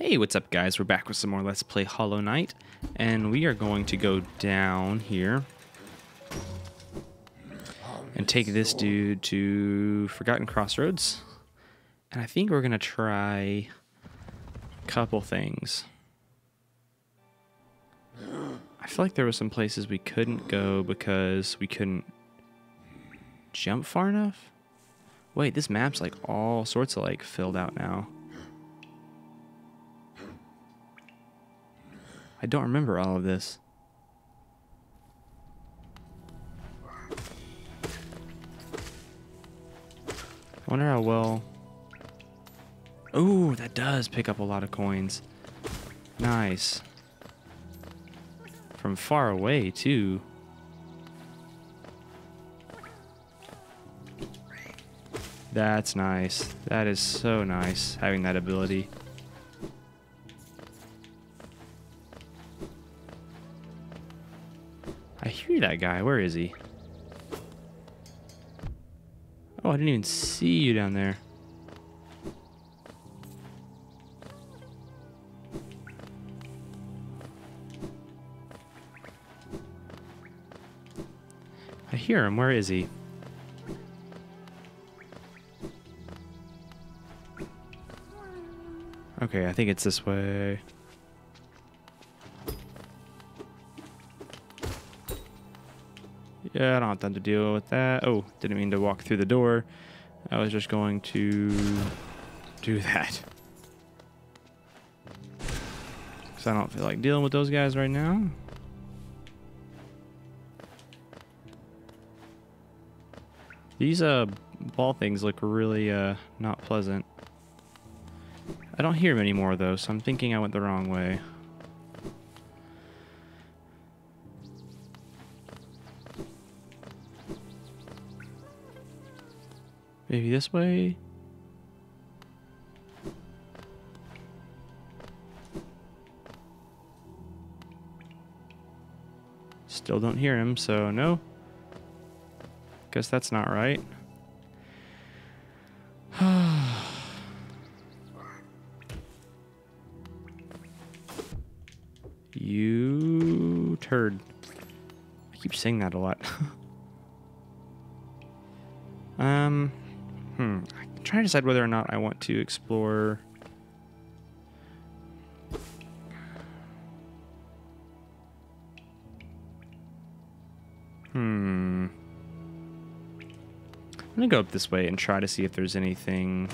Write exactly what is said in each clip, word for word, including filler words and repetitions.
Hey, what's up guys? We're back with some more Let's Play Hollow Knight, and we are going to go down here and take this dude to Forgotten Crossroads. And I think we're gonna try a couple things. I feel like there were some places we couldn't go because we couldn't jump far enough. Wait, this map's like all sorts of like filled out now. I don't remember all of this. I wonder how well... Ooh, that does pick up a lot of coins. Nice. From far away, too. That's nice. That is so nice, having that ability. I hear that guy. Where is he? Oh, I didn't even see you down there. I hear him. Where is he? Okay, I think it's this way. Yeah, I don't have time to deal with that. Oh, didn't mean to walk through the door. I was just going to do that. Because I don't feel like dealing with those guys right now. These uh, ball things look really uh, not pleasant. I don't hear them anymore, though, so I'm thinking I went the wrong way. Maybe this way? Still don't hear him, so no. Guess that's not right. You turd. I keep saying that a lot. um... Hmm. I'm trying to decide whether or not I want to explore. Hmm. I'm gonna go up this way and try to see if there's anything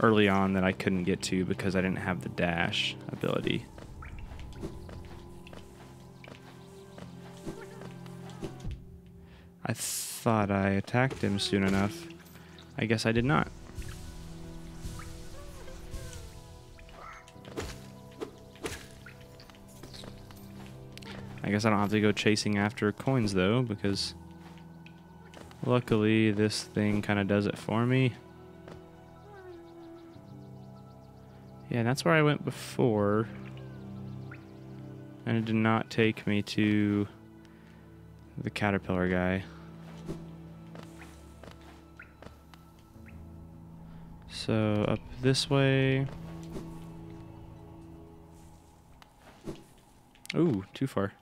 early on that I couldn't get to because I didn't have the dash ability. I thought I attacked him soon enough. I guess I did not. I guess I don't have to go chasing after coins though, because luckily this thing kind of does it for me. Yeah, that's where I went before, and it did not take me to the caterpillar guy. So up this way. Ooh, too far.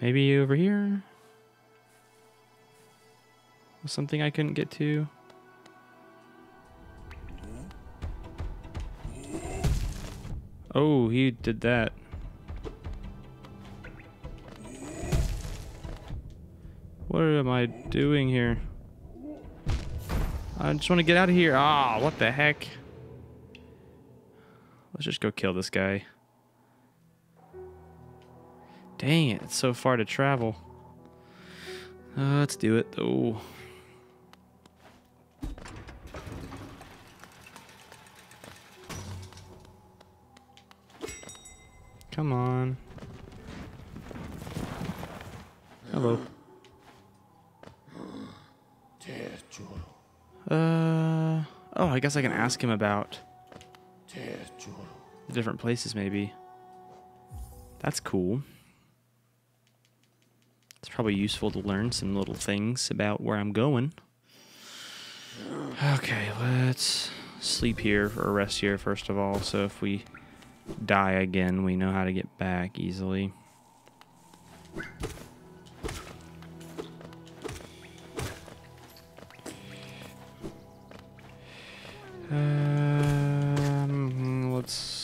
Maybe over here? Something I couldn't get to? Oh, he did that. What am I doing here? I just want to get out of here. Ah, what the heck? Let's just go kill this guy. Dang it, it's so far to travel. Uh, let's do it though. Come on. Hello. Uh, oh, I guess I can ask him about the different places, maybe. That's cool. It's probably useful to learn some little things about where I'm going. Okay, let's sleep here or rest here first of all, so if we die again, we know how to get back easily. Um, let's...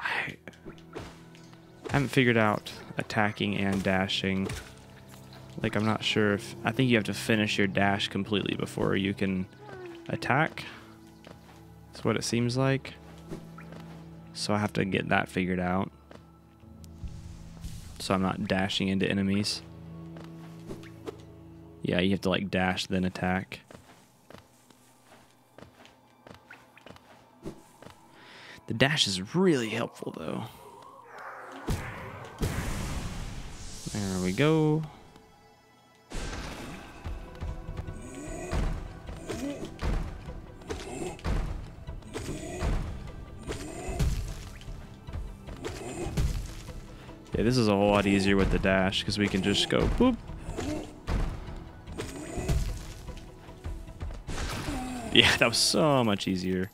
I haven't figured out attacking and dashing. Like, I'm not sure if... I think you have to finish your dash completely before you can attack. That's what it seems like. So I have to get that figured out, so I'm not dashing into enemies. Yeah, you have to, like, dash, then attack. The dash is really helpful, though. There we go. Yeah, this is a whole lot easier with the dash, because we can just go boop. Yeah, that was so much easier.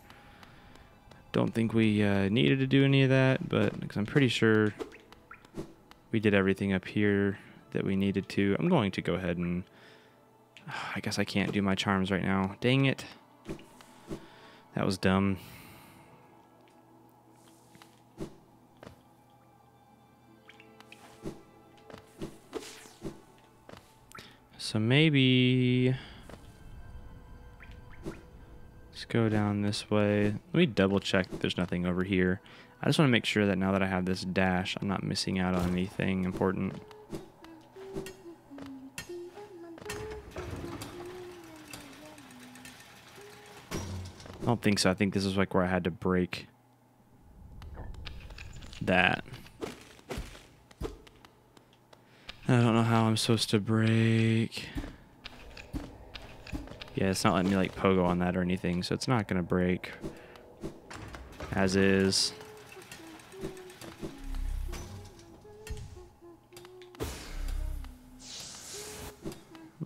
Don't think we uh, needed to do any of that, but because I'm pretty sure we did everything up here that we needed to. I'm going to go ahead and... Oh, I guess I can't do my charms right now. Dang it. That was dumb. So maybe let's go down this way. Let me double check that there's nothing over here. I just want to make sure that now that I have this dash, I'm not missing out on anything important. I don't think so. I think this is like where I had to break that. I don't know how I'm supposed to break. Yeah, it's not letting me like pogo on that or anything, so it's not gonna break. As is.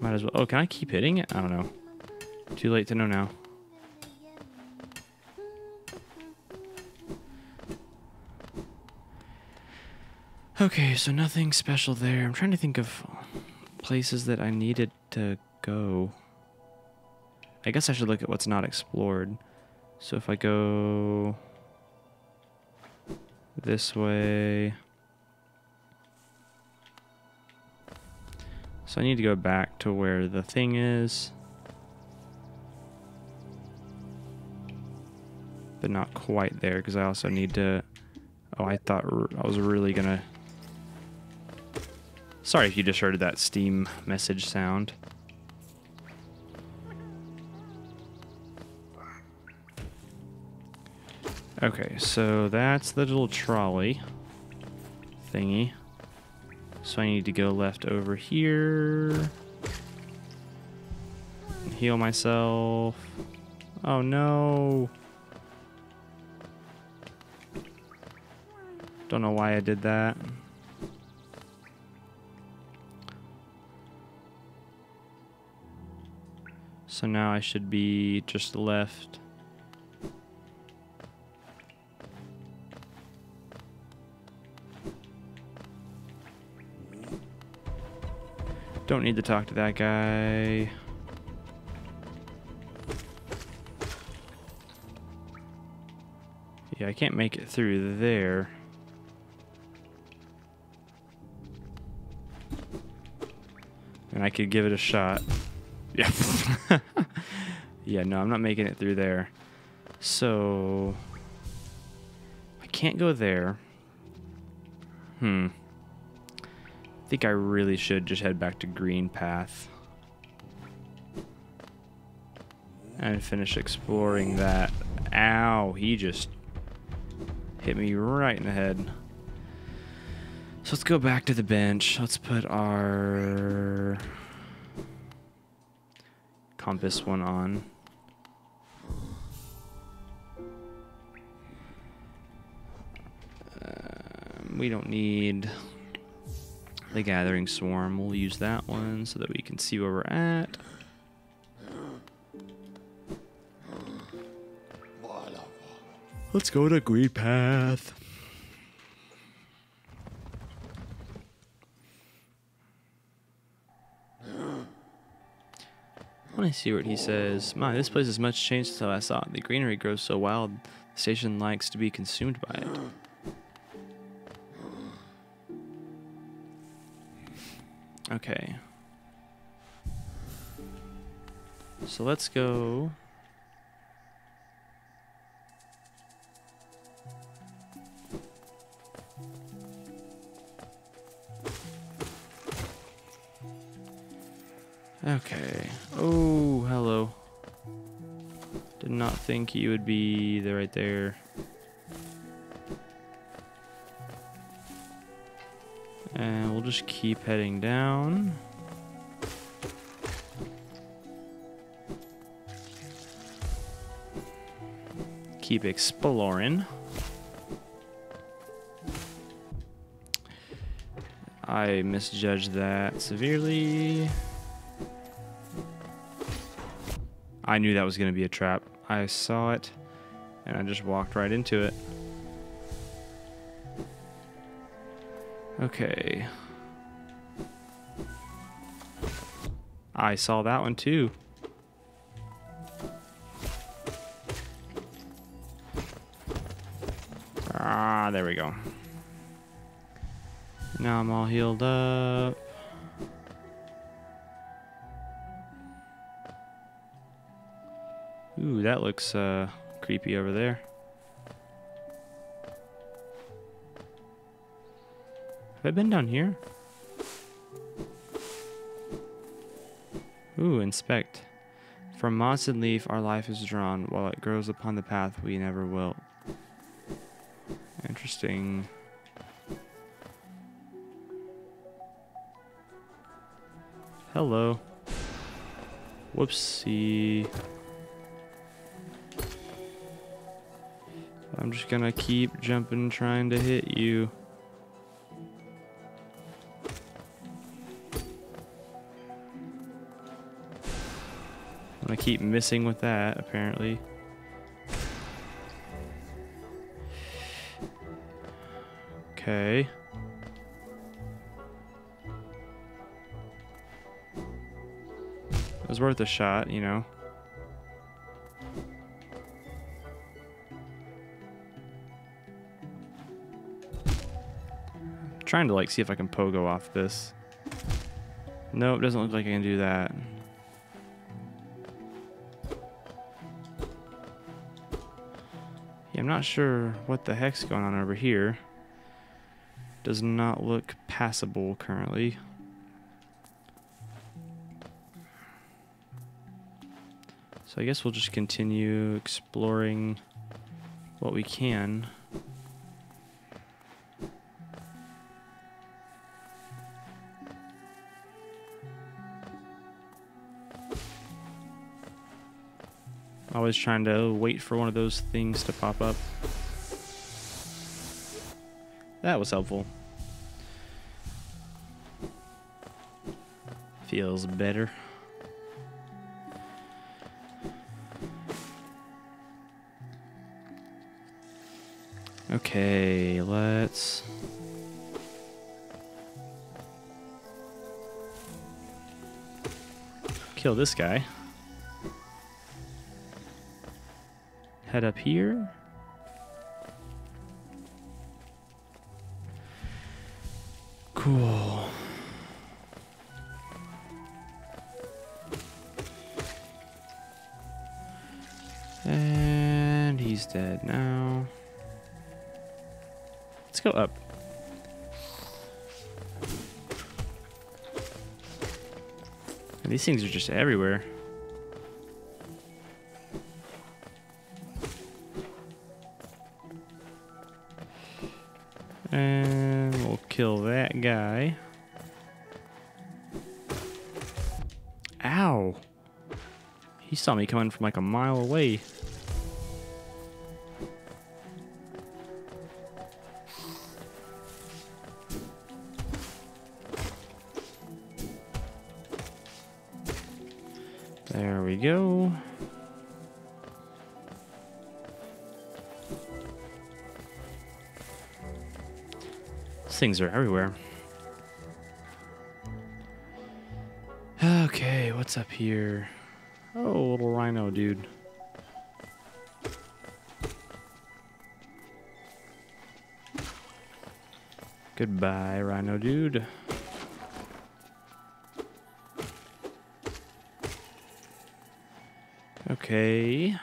Might as well. Oh, can I keep hitting it? I don't know. Too late to know now. Okay, so nothing special there. I'm trying to think of places that I needed to go. I guess I should look at what's not explored. So if I go this way... So I need to go back to where the thing is. But not quite there, because I also need to... Oh, I thought I was really gonna... Sorry if you just heard that Steam message sound. Okay, so that's the little trolley thingy. So I need to go left over here. Heal myself. Oh no. Don't know why I did that. So now I should be just left. Don't need to talk to that guy. Yeah, I can't make it through there. And I could give it a shot. Yeah. Yeah, no, I'm not making it through there. So I can't go there. Hmm. I think I really should just head back to Green Path and finish exploring that. Ow, he just hit me right in the head. So let's go back to the bench. Let's put our compass one on. Um, we don't need The Gathering Swarm. We'll use that one so that we can see where we're at. Let's go to Green Path. I want to see what he says. My, this place is much changed since I saw it. The greenery grows so wild, the station likes to be consumed by it. Okay. So let's go. Okay. Oh, hello. Did not think you would be there right there. And we'll just keep heading down. Keep exploring. I misjudged that severely. I knew that was going to be a trap. I saw it, and I just walked right into it. Okay. I saw that one too. Ah, there we go. Now I'm all healed up. Ooh, that looks uh, creepy over there. Have I been down here? Ooh, inspect. From moss and leaf, our life is drawn. While it grows upon the path, we never will. Interesting. Hello. Whoopsie. I'm just gonna keep jumping, trying to hit you. I'm gonna keep missing with that, apparently. Okay. It was worth a shot, you know. Trying to like see if I can pogo off this. Nope, doesn't look like I can do that. Yeah, I'm not sure what the heck's going on over here. Does not look passable currently. So I guess we'll just continue exploring what we can. Always trying to wait for one of those things to pop up. That was helpful. Feels better. Okay, let's... kill this guy. Head up here. Cool. And he's dead now. Let's go up. And these things are just everywhere. And we'll kill that guy. Ow! He saw me coming from like a mile away. There we go. These things are everywhere. Okay, what's up here? Oh, little rhino dude. Goodbye, rhino dude. Okay.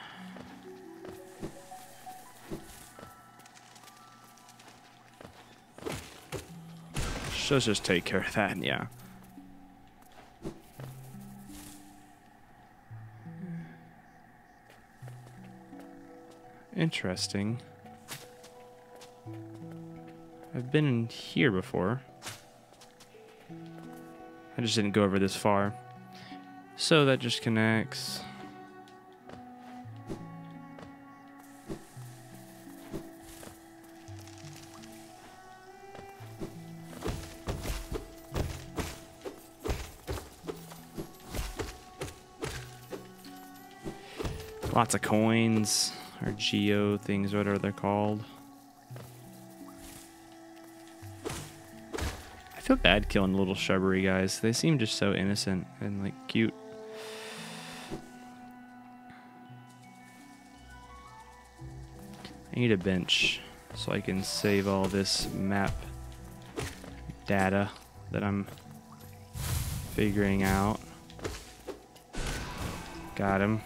So let's just take care of that, yeah. Interesting. I've been in here before. I just didn't go over this far. So that just connects. Lots of coins, or geo things, whatever they're called. I feel bad killing the little shrubbery guys. They seem just so innocent and like cute. I need a bench so I can save all this map data that I'm figuring out. Got him.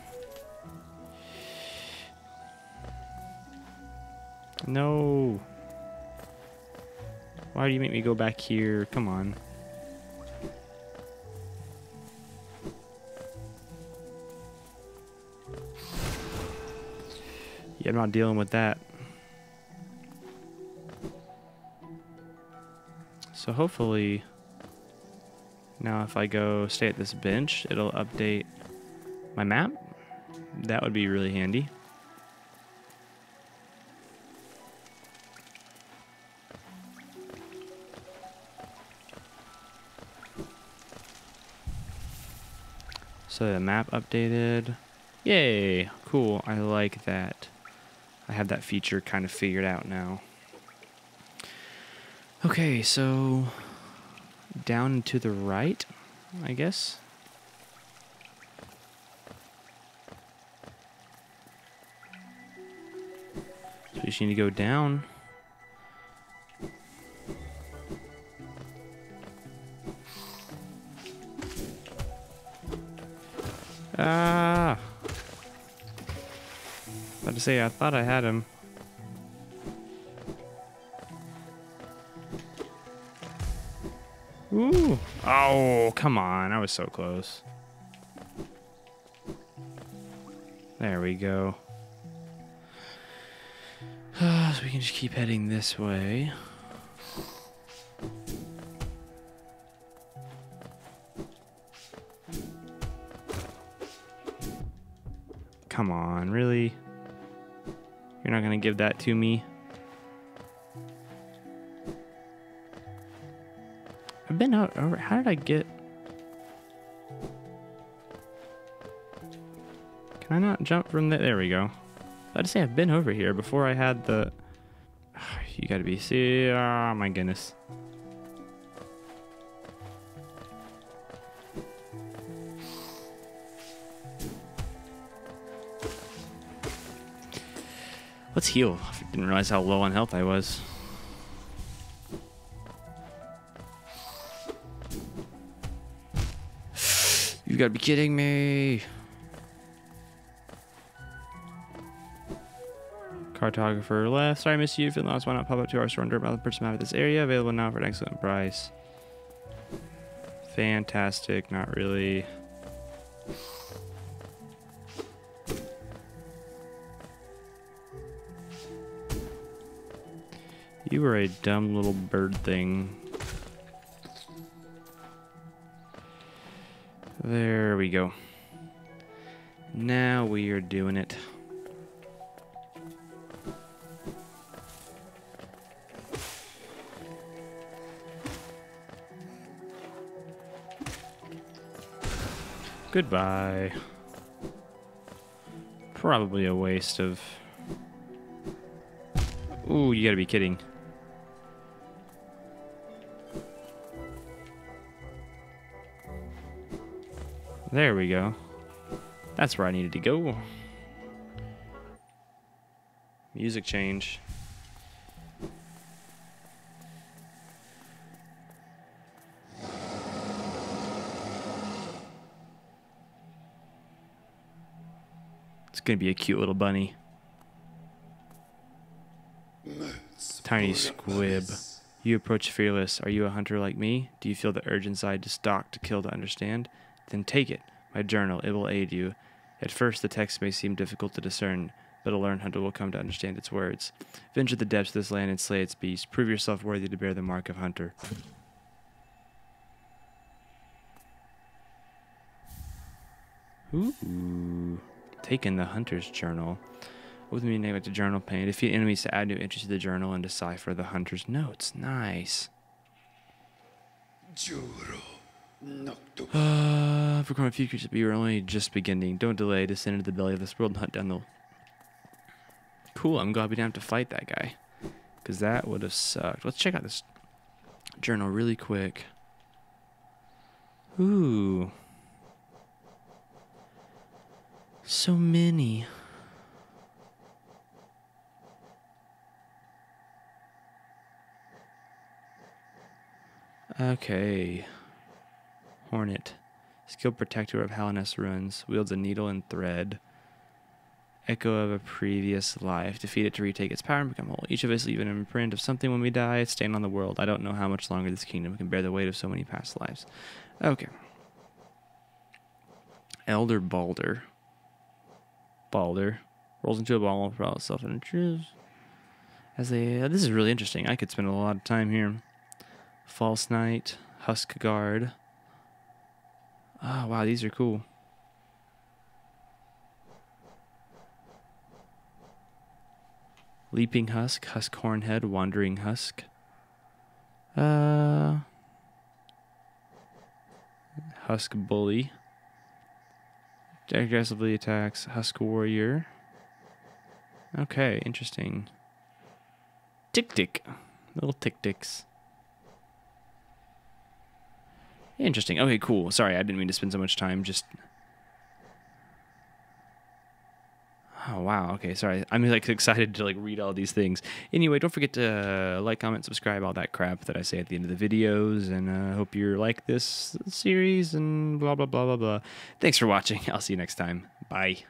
No. Why do you make me go back here? Come on. Yeah, I'm not dealing with that. So hopefully, now if I go stay at this bench, it'll update my map. That would be really handy. So the map updated. Yay, cool, I like that. I have that feature kind of figured out now. Okay, so down to the right, I guess. So we just need to go down. Ah! About to say, I thought I had him. Ooh! Oh, come on! I was so close. There we go. So we can just keep heading this way. Come on, really? You're not gonna give that to me? I've been out over. How did I get? Can I not jump from there? There we go. I'd say I've been over here before I had the. You gotta be. See? Oh my goodness. Let's heal. I didn't realize how low on health I was. You gotta be kidding me. Cartographer left. Sorry, I missed you. For the last one, I'll pop up to our surrender about the purchase map of this area. Available now for an excellent price. Fantastic. Not really. You were a dumb little bird thing. There we go. Now we are doing it. Goodbye. Probably a waste of... Ooh, you gotta be kidding. There we go. That's where I needed to go. Music change. It's gonna be a cute little bunny. Tiny squib. You approach fearless. Are you a hunter like me? Do you feel the urge inside to stalk, to kill, to understand? Then take it. My journal. It will aid you. At first, the text may seem difficult to discern, but a learned hunter will come to understand its words. Venture the depths of this land and slay its beast. Prove yourself worthy to bear the mark of hunter. Ooh. Taking the hunter's journal. With me, name it the journal pane. Defeat enemies to add new entries to the journal and decipher the hunter's notes. Nice. Uh, for current futures, we are only just beginning. Don't delay. Descend into the belly of this world and hunt down the... Cool, I'm glad we didn't have to fight that guy, because that would have sucked. Let's check out this journal really quick. Ooh. So many. Okay. Hornet. Skilled protector of Halaness ruins. Wields a needle and thread. Echo of a previous life. Defeat it to retake its power and become whole. Each of us leave an imprint of something when we die. Stain on the world. I don't know how much longer this kingdom can bear the weight of so many past lives. Okay. Elder Balder. Balder. Rolls into a ball for all itself and intrudes. As they... Uh, this is really interesting. I could spend a lot of time here. False Knight. Husk Guard. Oh, wow. These are cool. Leaping Husk, Husk Hornhead, Wandering Husk. Uh, husk Bully. Aggressively attacks Husk Warrior. Okay, interesting. Tick tick. Little tick ticks. Interesting. Okay, cool. Sorry, I didn't mean to spend so much time just... Oh, wow. Okay, sorry. I'm like excited to like read all these things. Anyway, don't forget to uh, like, comment, subscribe, all that crap that I say at the end of the videos. And I uh, hope you like this series and blah, blah, blah, blah, blah. Thanks for watching. I'll see you next time. Bye.